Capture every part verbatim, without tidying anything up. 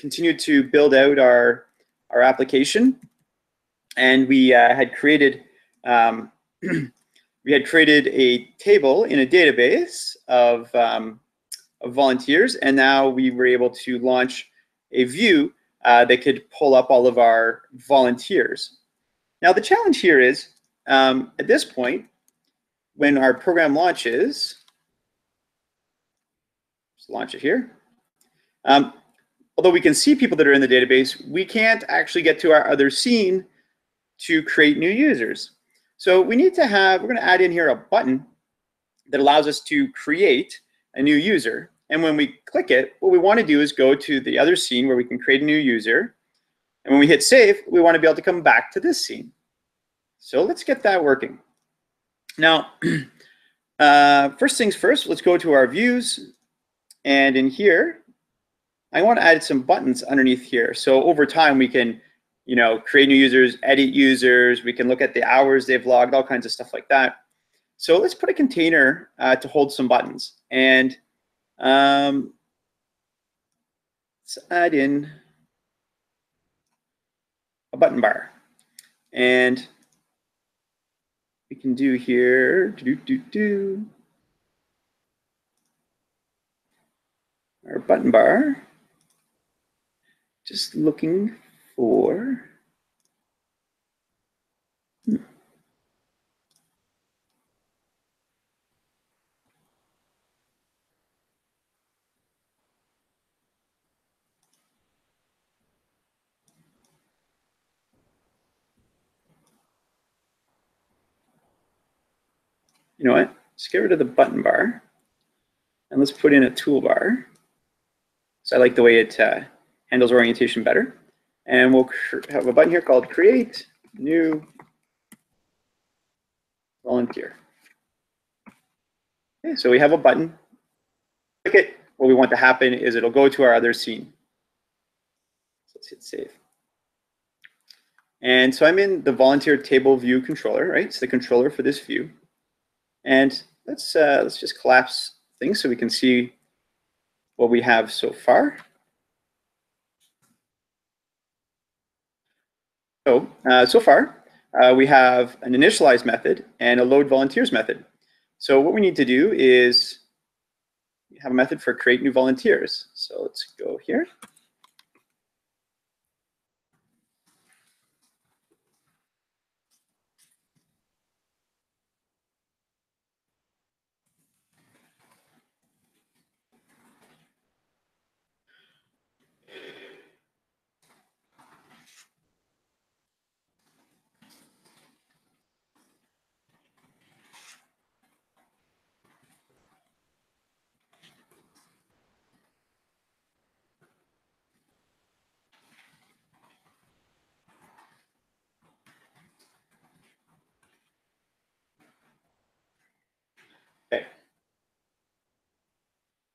continued to build out our, our application, and we uh, had created um, we had created a table in a database of, um, of volunteers, and now we were able to launch a view uh, that could pull up all of our volunteers. Now the challenge here is, um, at this point, when our program launches, let's launch it here. Um, although we can see people that are in the database, we can't actually get to our other scene to create new users. So we need to have, we're going to add in here a button that allows us to create a new user. And when we click it, what we want to do is go to the other scene where we can create a new user. And when we hit save, we want to be able to come back to this scene. So let's get that working. Now, uh, first things first, let's go to our views. And in here, I want to add some buttons underneath here. So over time, we can, you know, create new users, edit users. We can look at the hours they've logged, all kinds of stuff like that. So let's put a container uh, to hold some buttons. And um, let's add in a button bar. And we can do here, do, do, do, our button bar, just looking for, hmm. You know what? Let's get rid of the button bar and let's put in a toolbar. So I like the way it uh, handles orientation better. And we'll have a button here called Create New Volunteer. Okay, so we have a button. Click it. What we want to happen is it'll go to our other scene. So let's hit Save. And so I'm in the Volunteer Table View controller, right? It's the controller for this view. And let's uh, let's just collapse things so we can see what we have so far. So uh, so far uh, we have an initialize method and a load volunteers method. So what we need to do is have a method for create new volunteers. So let's go here.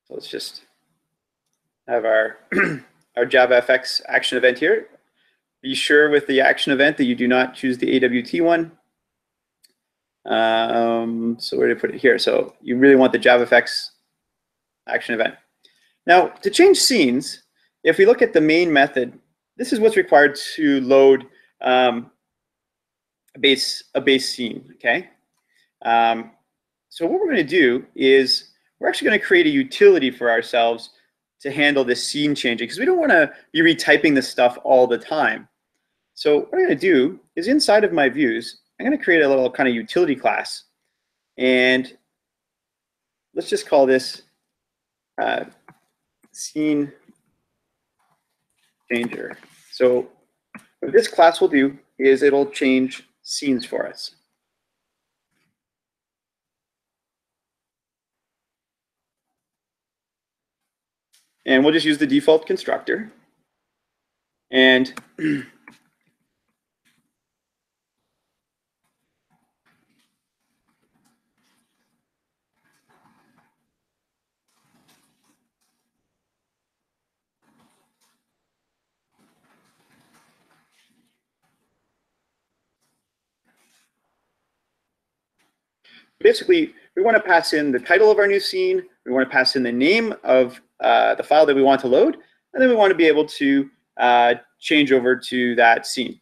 So let's just have our, our JavaFX action event here. Be sure with the action event that you do not choose the A W T one. Um, so where do I put it here? So you really want the JavaFX action event. Now, to change scenes, if we look at the main method, this is what's required to load um, a, base, a base scene, okay? Um, so what we're gonna do is we're actually going to create a utility for ourselves to handle this scene changing, because we don't want to be retyping this stuff all the time. So what I'm going to do is inside of my views, I'm going to create a little kind of utility class. And let's just call this uh, scene changer. So what this class will do is it'll change scenes for us. And we'll just use the default constructor. And basically, we want to pass in the title of our new scene. We want to pass in the name of uh, the file that we want to load, and then we want to be able to uh, change over to that scene.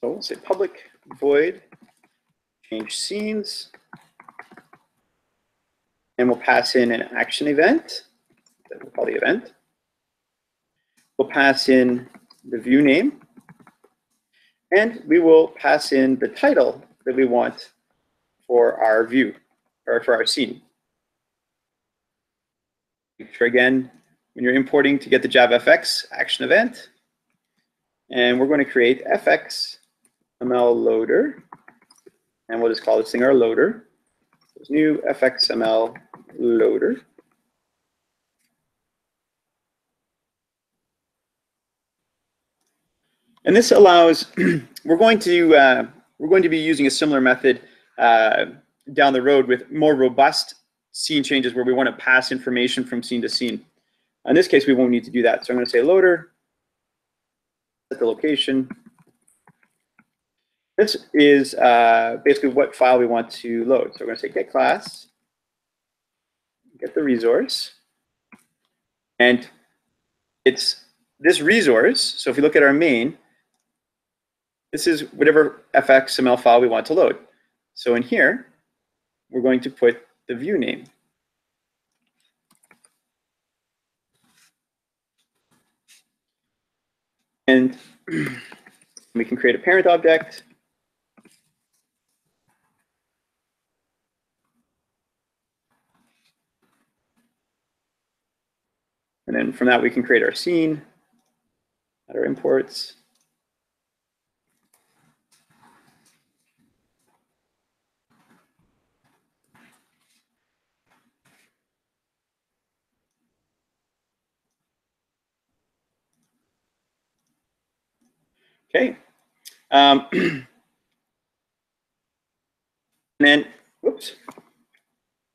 So we'll say public void change scenes, and we'll pass in an action event that we'll call the event. We'll pass in the view name, and we will pass in the title that we want for our view or for our scene. Make sure again when you're importing to get the JavaFX action event, and we're going to create F X M L loader. And we'll just call this thing our loader. This new F X M L loader. And this allows we're going to uh, we're going to be using a similar method uh, down the road with more robust scene changes where we want to pass information from scene to scene. In this case, we won't need to do that. So I'm going to say loader, set the location. This is uh, basically what file we want to load. So we're going to say get class, get the resource, and it's this resource. So if you look at our main, this is whatever F X M L file we want to load. So in here, we're going to put the view name. And we can create a parent object. And then from that, we can create our scene, add our imports. Okay. Um, and then, whoops.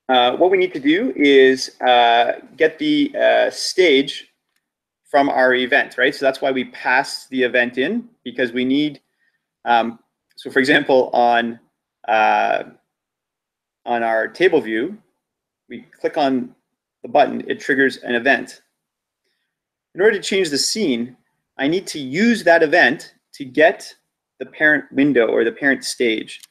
Uh, what we need to do is uh, get the uh, stage from our event, right? So that's why we pass the event in, because we need, um, so for example, on, uh, on our table view, we click on the button, it triggers an event. In order to change the scene, I need to use that event to get the parent window or the parent stage.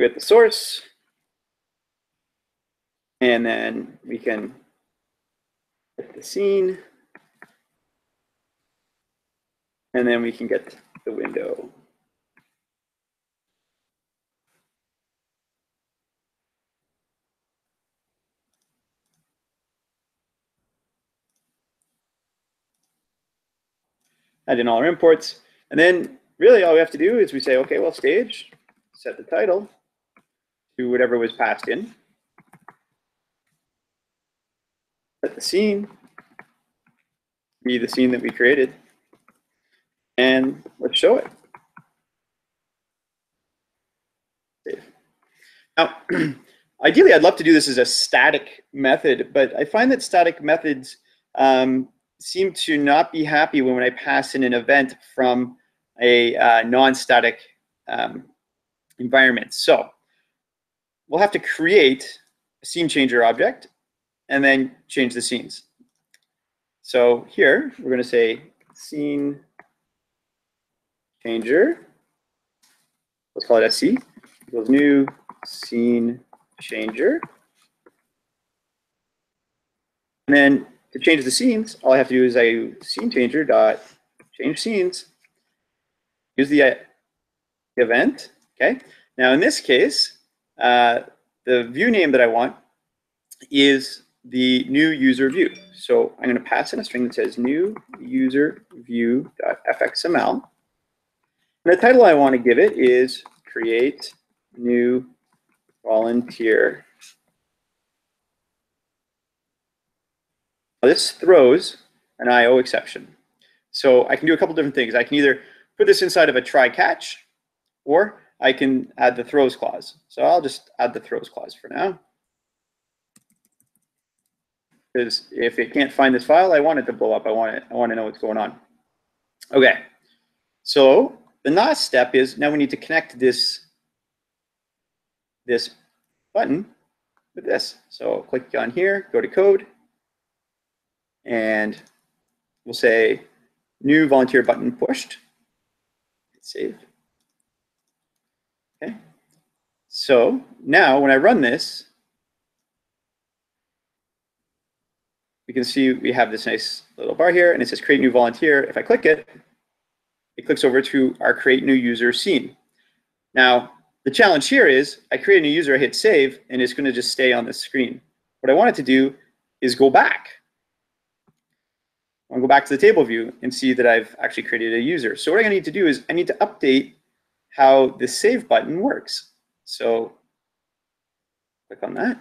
We get the source, and then we can get the scene, and then we can get the window. Add in all our imports, and then really all we have to do is we say, okay, well, stage, set the title to whatever was passed in, set the scene, be the scene that we created, and let's show it. Save. Now, ideally, I'd love to do this as a static method, but I find that static methods um, seem to not be happy when, when I pass in an event from a uh, non-static um, environment. So we'll have to create a scene changer object and then change the scenes. So here, we're going to say scene changer. Let's call it S C. Equals new scene changer. And then to change the scenes, all I have to do is I do scene changer dot change scenes. Here's the event. Okay. Now in this case, Uh, the view name that I want is the new user view. So I'm going to pass in a string that says new user view.fxml. And the title I want to give it is create new volunteer. Now this throws an I O exception. So I can do a couple different things. I can either put this inside of a try catch, or I can add the throws clause. So I'll just add the throws clause for now, because if it can't find this file, I want it to blow up. I want it, I want to know what's going on. Okay, so the last step is now we need to connect this, this button with this. So click on here, go to code, and we'll say new volunteer button pushed. Let's save. Okay, so now when I run this, we can see we have this nice little bar here, and it says create new volunteer. If I click it, it clicks over to our create new user scene. Now, the challenge here is I create a new user, I hit save, and it's going to just stay on this screen. What I want it to do is go back. I want to go back to the table view and see that I've actually created a user. So what I'm going to need to do is I need to update how the save button works. So click on that.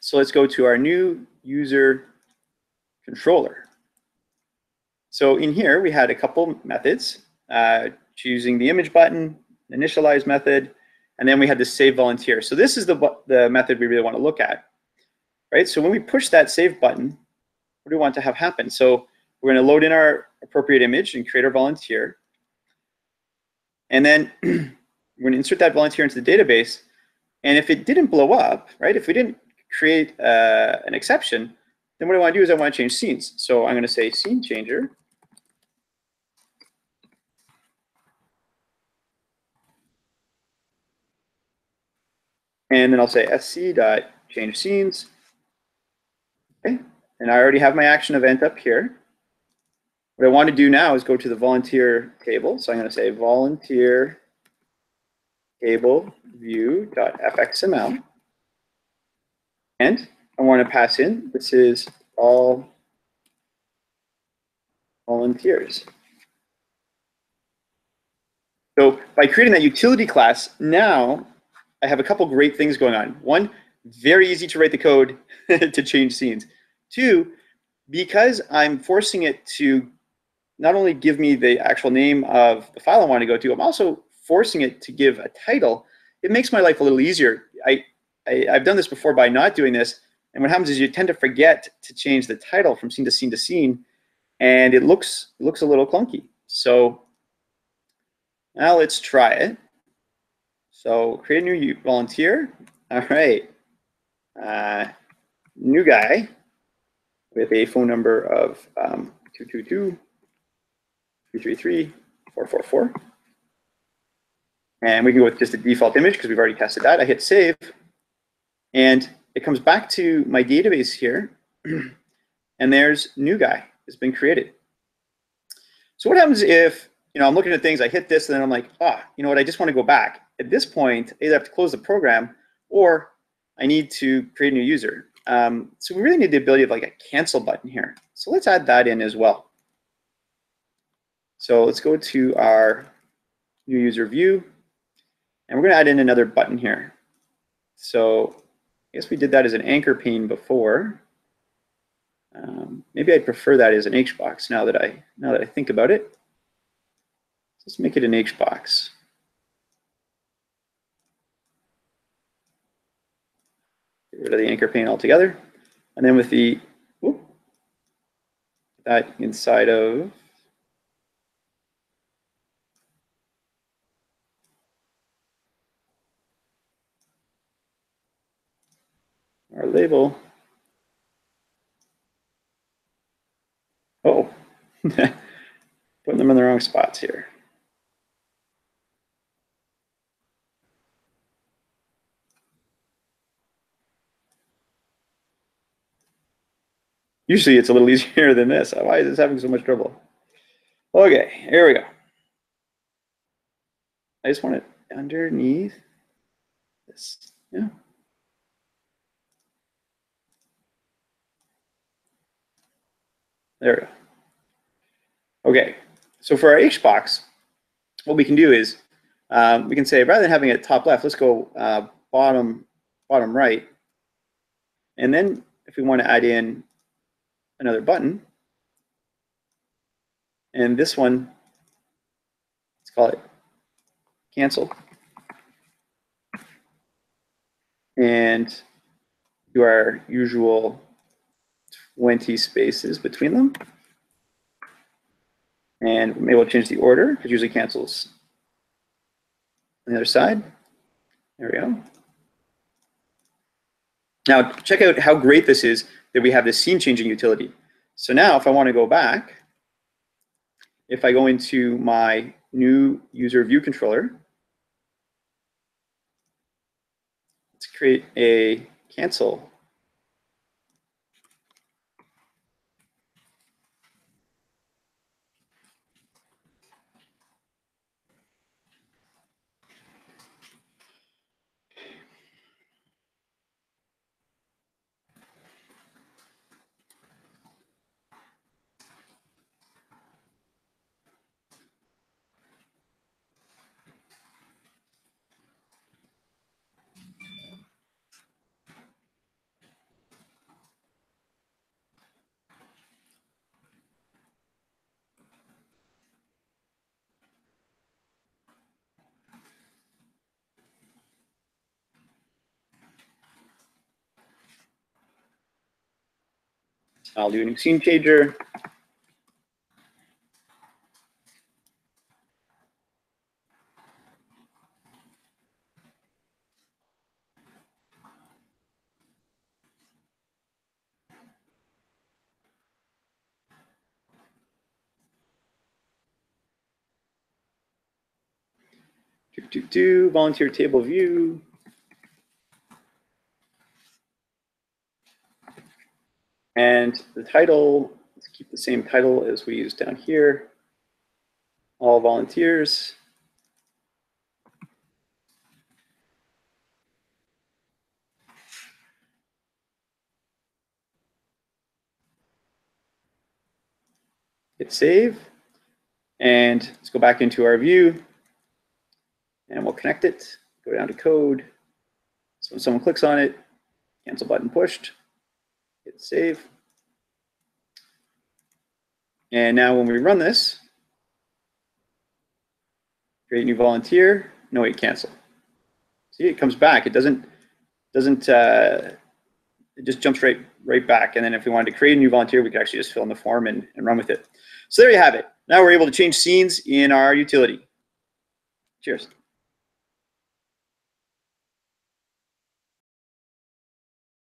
So let's go to our new user controller. So in here, we had a couple methods, uh, choosing the image button, initialize method, and then we had the save volunteer. So this is the, the method we really want to look at, right? So when we push that save button, what do we want to have happen? So we're going to load in our appropriate image and create our volunteer. And then we're going to insert that volunteer into the database. And if it didn't blow up, right, if we didn't create uh, an exception, then what I want to do is I want to change scenes. So I'm going to say scene changer. And then I'll say sc.change scenes. Okay. And I already have my action event up here. What I want to do now is go to the volunteer table. So I'm going to say volunteer table view.fxml. And I want to pass in, this is all volunteers. So by creating that utility class, now I have a couple great things going on. One, very easy to write the code to change scenes. Two, because I'm forcing it to not only give me the actual name of the file I want to go to, I'm also forcing it to give a title. It makes my life a little easier. I, I, I've done this before by not doing this, and what happens is you tend to forget to change the title from scene to scene to scene, and it looks looks a little clunky. So now let's try it. So create a new volunteer. All right, uh, new guy with a phone number of um, two two two, three three three, four four four. And we can go with just the default image because we've already tested that. I hit save, and it comes back to my database here, and there's new guy has been created. So what happens if, you know, I'm looking at things, I hit this, and then I'm like, ah, you know what, I just want to go back. At this point, I either have to close the program, or I need to create a new user. Um, so we really need the ability of like a cancel button here. So let's add that in as well. So let's go to our new user view, and we're going to add in another button here. So I guess we did that as an anchor pane before. Um, maybe I'd prefer that as an HBox now that I now that I think about it. Let's make it an HBox. Get rid of the anchor pane altogether, and then with the whoop, that inside of our label. Oh, putting them in the wrong spots here. Usually it's a little easier than this. Why is this having so much trouble? Okay, here we go. I just want it underneath this. Yeah. There we go. Okay, so for our HBox, what we can do is um, we can say, rather than having it top left, let's go uh, bottom bottom right. And then if we want to add in another button, and this one, let's call it cancel. And do our usual twenty spaces between them. And maybe we'll change the order, because usually cancels on the other side. There we go. Now check out how great this is that we have this scene changing utility. So now if I want to go back, if I go into my new user view controller, let's create a cancel. I'll do an scene changer. Do, do, do, volunteer table view. And the title, let's keep the same title as we used down here. All volunteers. Hit save. And let's go back into our view. And we'll connect it. Go down to code. So when someone clicks on it, cancel button pushed. Hit save. And now when we run this, create new volunteer, no wait, cancel. See, it comes back. It doesn't, doesn't uh, it just jumps right, right back. And then if we wanted to create a new volunteer, we could actually just fill in the form and, and run with it. So there you have it. Now we're able to change scenes in our utility. Cheers.